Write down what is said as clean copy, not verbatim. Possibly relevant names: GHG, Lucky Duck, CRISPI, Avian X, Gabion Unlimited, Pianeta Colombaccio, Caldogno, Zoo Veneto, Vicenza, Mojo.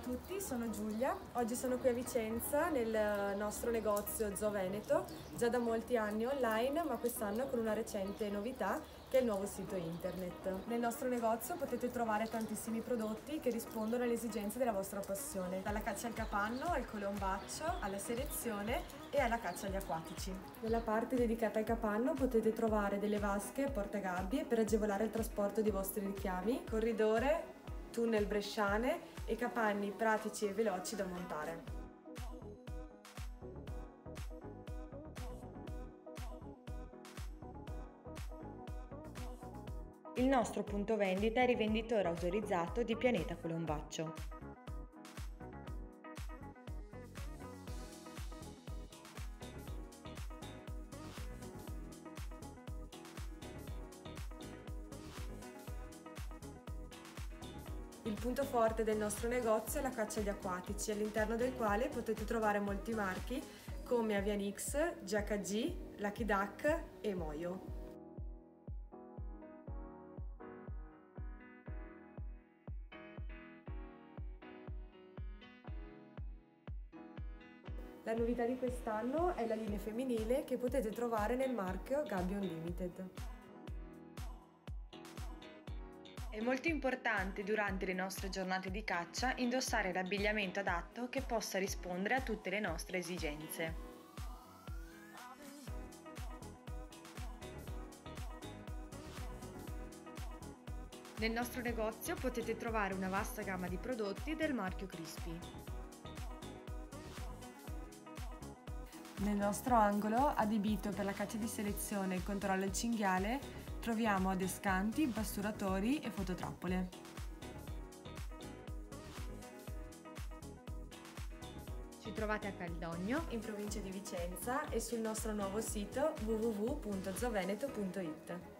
tutti, sono Giulia, oggi sono qui a Vicenza nel nostro negozio Zoo Veneto, già da molti anni online ma quest'anno con una recente novità che è il nuovo sito internet. Nel nostro negozio potete trovare tantissimi prodotti che rispondono alle esigenze della vostra passione, dalla caccia al capanno, al colombaccio, alla selezione e alla caccia agli acquatici. Nella parte dedicata al capanno potete trovare delle vasche e portagabbie per agevolare il trasporto dei vostri richiami, corridore, tunnel bresciane e capanni pratici e veloci da montare. Il nostro punto vendita è rivenditore autorizzato di Pianeta Colombaccio. Il punto forte del nostro negozio è la caccia agli acquatici, all'interno del quale potete trovare molti marchi come Avian X, GHG, Lucky Duck e Mojo. La novità di quest'anno è la linea femminile che potete trovare nel marchio Gabion Unlimited. È molto importante durante le nostre giornate di caccia indossare l'abbigliamento adatto che possa rispondere a tutte le nostre esigenze. Nel nostro negozio potete trovare una vasta gamma di prodotti del marchio CRISPI. Nel nostro angolo, adibito per la caccia di selezione e il controllo al cinghiale, troviamo adescanti, impasturatori e fototrappole. Ci trovate a Caldogno, in provincia di Vicenza, e sul nostro nuovo sito www.zooveneto.it.